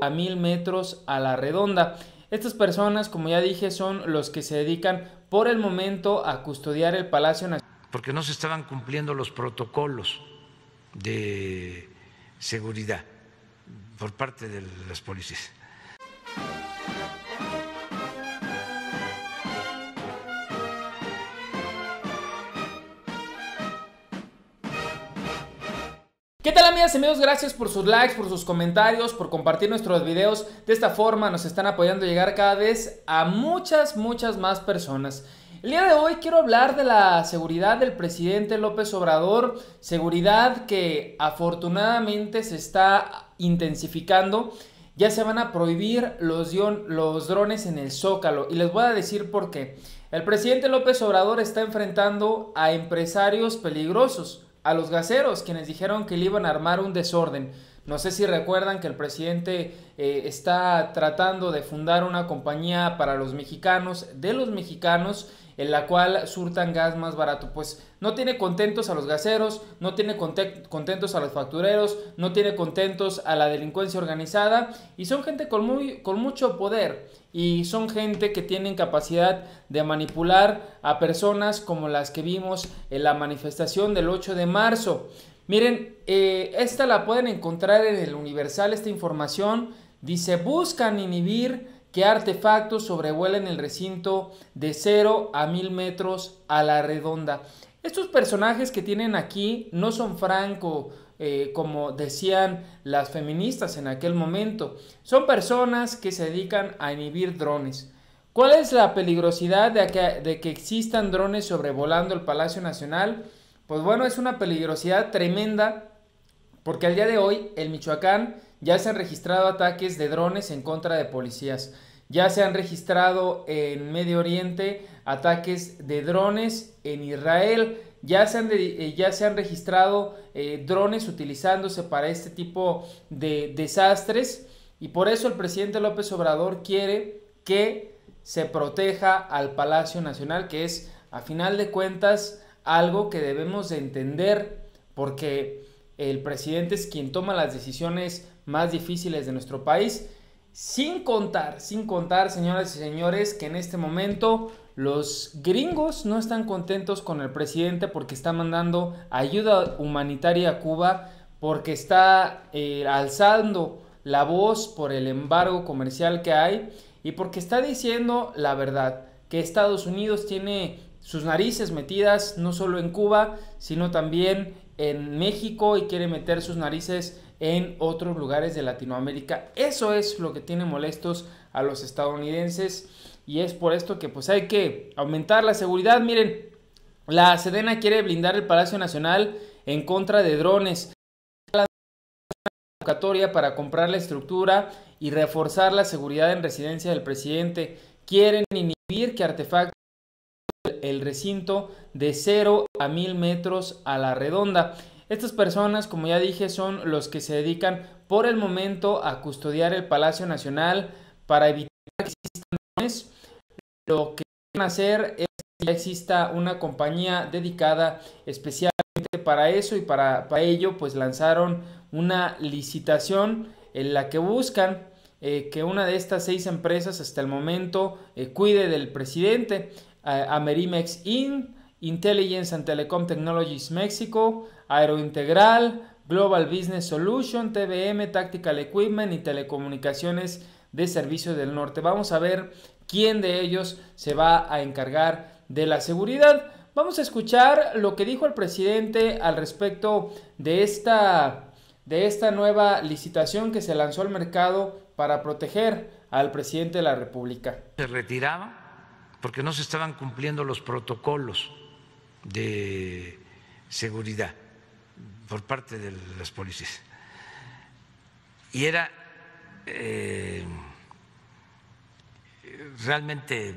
a 1000 metros a la redonda. Estas personas, como ya dije, son los que se dedican por el momento a custodiar el Palacio Nacional. Porque no se estaban cumpliendo los protocolos de seguridad por parte de las policías. ¿Qué tal, amigas y amigos? Gracias por sus likes, por sus comentarios, por compartir nuestros videos. De esta forma nos están apoyando a llegar cada vez a muchas más personas. El día de hoy quiero hablar de la seguridad del presidente López Obrador, seguridad que afortunadamente se está intensificando. Ya se van a prohibir los drones en el Zócalo y les voy a decir por qué. El presidente López Obrador está enfrentando a empresarios peligrosos, a los gaseros, quienes dijeron que le iban a armar un desorden. No sé si recuerdan que el presidente está tratando de fundar una compañía para los mexicanos, de los mexicanos, en la cual surtan gas más barato. Pues no tiene contentos a los gaseros, no tiene contentos a los factureros, no tiene contentos a la delincuencia organizada, y son gente con mucho poder, y son gente que tienen capacidad de manipular a personas como las que vimos en la manifestación del 8 de marzo. Miren, esta la pueden encontrar en el Universal, esta información. Dice: buscan inhibir que artefactos sobrevuelen el recinto de 0 a 1000 metros a la redonda. Estos personajes que tienen aquí no son franco, como decían las feministas en aquel momento. Son personas que se dedican a inhibir drones. ¿Cuál es la peligrosidad de que existan drones sobrevolando el Palacio Nacional? Pues bueno, es una peligrosidad tremenda, porque al día de hoy en Michoacán ya se han registrado ataques de drones en contra de policías. Ya se han registrado en Medio Oriente ataques de drones en Israel. Ya se han registrado drones utilizándose para este tipo de desastres. Y por eso el presidente López Obrador quiere que se proteja al Palacio Nacional, que es, a final de cuentas, algo que debemos de entender, porque el presidente es quien toma las decisiones más difíciles de nuestro país, sin contar, señoras y señores, que en este momento los gringos no están contentos con el presidente porque está mandando ayuda humanitaria a Cuba, porque está alzando la voz por el embargo comercial que hay, y porque está diciendo la verdad, que Estados Unidos tiene sus narices metidas no solo en Cuba, sino también en México, y quiere meter sus narices en otros lugares de Latinoamérica. Eso es lo que tiene molestos a los estadounidenses, y es por esto que pues hay que aumentar la seguridad. Miren, la Sedena quiere blindar el Palacio Nacional en contra de drones. La convocatoria para comprar la estructura y reforzar la seguridad en residencia del presidente. Quieren inhibir que artefactos el recinto de 0 a 1000 metros a la redonda. Estas personas, como ya dije, son los que se dedican por el momento a custodiar el Palacio Nacional para evitar que existan drones. Lo que van a hacer es que ya exista una compañía dedicada especialmente para eso, y para ello pues lanzaron una licitación en la que buscan que una de estas 6 empresas hasta el momento cuide del presidente. Amerimex Inc, Intelligence and Telecom Technologies México, Aero Integral, Global Business Solution, TVM, Tactical Equipment y Telecomunicaciones de Servicios del Norte. Vamos a ver quién de ellos se va a encargar de la seguridad. Vamos a escuchar lo que dijo el presidente al respecto de esta nueva licitación que se lanzó al mercado para proteger al presidente de la República. ¿Se retiraba? Porque no se estaban cumpliendo los protocolos de seguridad por parte de las policías. Y era realmente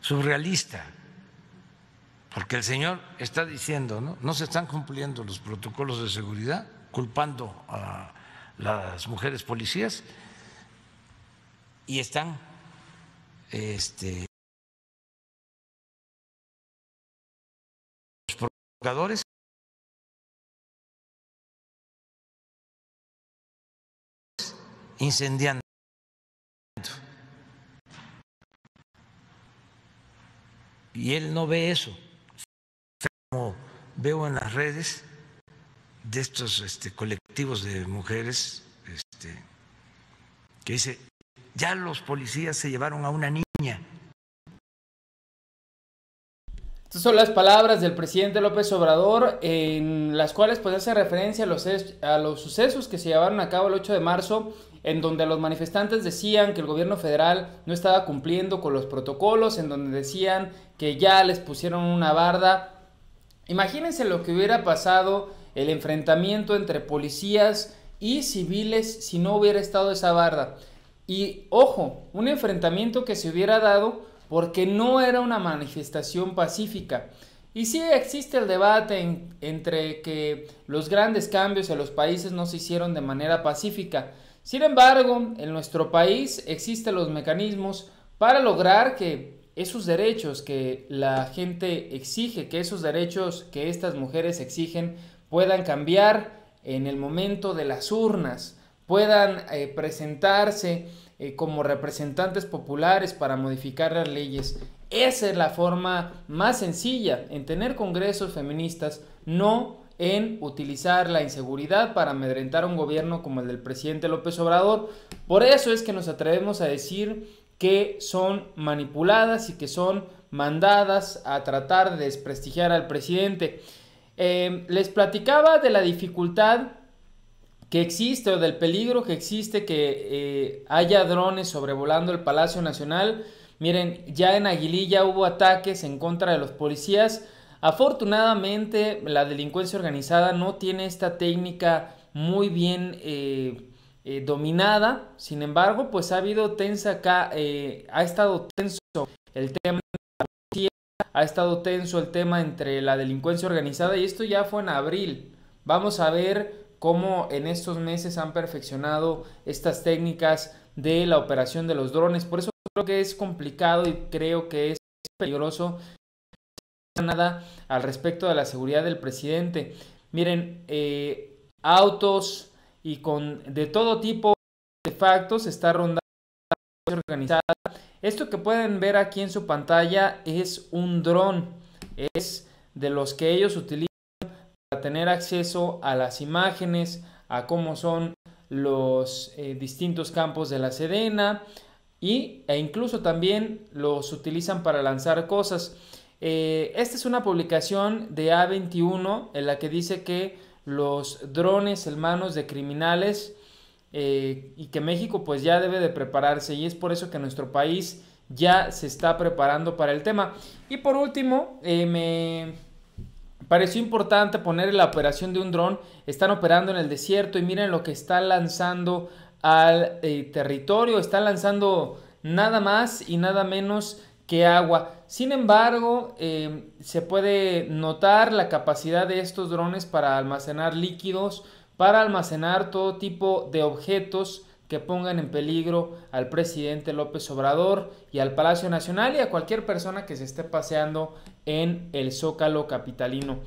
surrealista, porque el señor está diciendo, no se están cumpliendo los protocolos de seguridad, culpando a las mujeres policías, y están los provocadores incendiando. Y él no ve eso, como veo en las redes de estos colectivos de mujeres que dice, ya los policías se llevaron a una niña. Estas son las palabras del presidente López Obrador, en las cuales pues hace referencia a los sucesos que se llevaron a cabo el 8 de marzo, en donde los manifestantes decían que el gobierno federal no estaba cumpliendo con los protocolos, en donde decían que ya les pusieron una barda. Imagínense lo que hubiera pasado el enfrentamiento entre policías y civiles si no hubiera estado esa barda. Y ojo, un enfrentamiento que se hubiera dado porque no era una manifestación pacífica. Y sí existe el debate entre que los grandes cambios en los países no se hicieron de manera pacífica. Sin embargo, en nuestro país existen los mecanismos para lograr que esos derechos que la gente exige, que esos derechos que estas mujeres exigen puedan cambiar en el momento de las urnas, puedan presentarse como representantes populares para modificar las leyes. Esa es la forma más sencilla, en tener congresos feministas, no en utilizar la inseguridad para amedrentar a un gobierno como el del presidente López Obrador. Por eso es que nos atrevemos a decir que son manipuladas y que son mandadas a tratar de desprestigiar al presidente. Les platicaba de la dificultad que existe o del peligro que existe que haya drones sobrevolando el Palacio Nacional. Miren, ya en Aguililla hubo ataques en contra de los policías. Afortunadamente la delincuencia organizada no tiene esta técnica muy bien dominada. Sin embargo, pues ha habido tensa acá, ha estado tenso el tema de la policía, ha estado tenso el tema entre la delincuencia organizada, y esto ya fue en abril. Vamos a ver cómo en estos meses han perfeccionado estas técnicas de la operación de los drones. Por eso creo que es complicado y creo que es peligroso nada al respecto de la seguridad del presidente. Miren, autos y de todo tipo de factos está rondando organizada. Esto que pueden ver aquí en su pantalla es un dron, es de los que ellos utilizan tener acceso a las imágenes, a cómo son los distintos campos de la Sedena, e incluso también los utilizan para lanzar cosas. Esta es una publicación de A21 en la que dice que los drones en manos de criminales y que México pues ya debe de prepararse, y es por eso que nuestro país ya se está preparando para el tema. Y por último, pareció importante poner la operación de un dron. Están operando en el desierto y miren lo que están lanzando al territorio. Están lanzando nada más y nada menos que agua. Sin embargo, se puede notar la capacidad de estos drones para almacenar líquidos, para almacenar todo tipo de objetos que pongan en peligro al presidente López Obrador y al Palacio Nacional y a cualquier persona que se esté paseando en el Zócalo capitalino.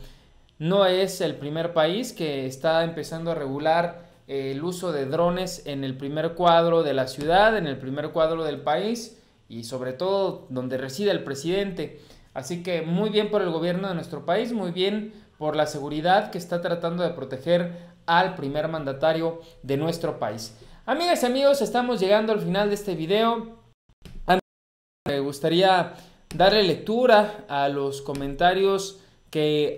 No es el primer país que está empezando a regular el uso de drones en el primer cuadro de la ciudad, en el primer cuadro del país y sobre todo donde reside el presidente. Así que muy bien por el gobierno de nuestro país, muy bien por la seguridad que está tratando de proteger al primer mandatario de nuestro país. Amigas y amigos, estamos llegando al final de este video. Me gustaría darle lectura a los comentarios que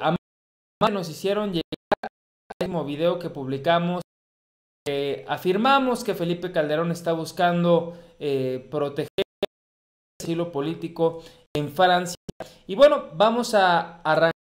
nos hicieron llegar al último video que publicamos. Afirmamos que Felipe Calderón está buscando proteger el asilo político en Francia. Y bueno, vamos a arrancar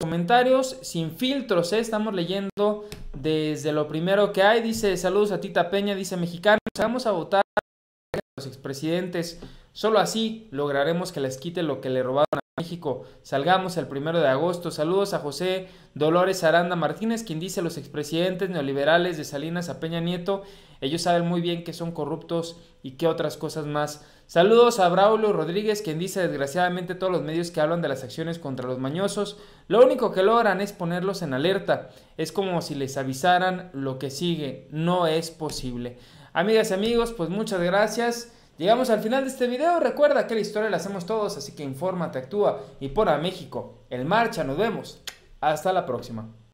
los comentarios sin filtros, estamos leyendo desde lo primero que hay. Dice, saludos a Tita Peña, dice, mexicanos, vamos a votar a los expresidentes, solo así lograremos que les quite lo que le robaron a México. Salgamos el 1 de agosto. Saludos a José Dolores Aranda Martínez, quien dice: los expresidentes neoliberales de Salinas a Peña Nieto, ellos saben muy bien que son corruptos y que otras cosas más. Saludos a Braulio Rodríguez, quien dice: desgraciadamente todos los medios que hablan de las acciones contra los mañosos, lo único que logran es ponerlos en alerta. Es como si les avisaran lo que sigue, no es posible. Amigas y amigos, pues muchas gracias. Llegamos al final de este video. Recuerda que la historia la hacemos todos, así que infórmate, actúa y pon a México en marcha. Nos vemos. Hasta la próxima.